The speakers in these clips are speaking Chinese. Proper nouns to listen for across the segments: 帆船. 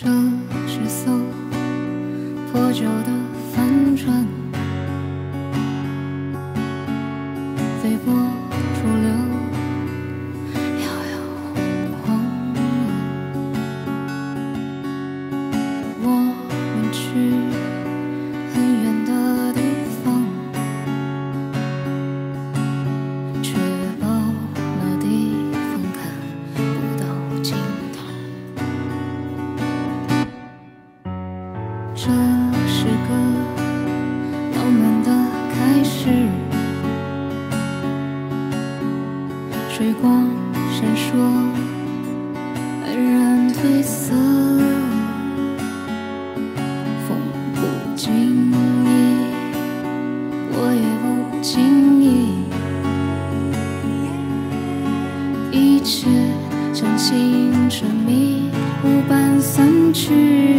这是艘破旧的帆船，随波逐流，摇摇晃晃。我们去很远的地方，却到那地方看不到尽头。这。 水光闪烁，安然褪色。风不经意，我也不经意，一切像青春迷雾般散去。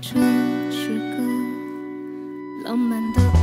这是个浪漫的。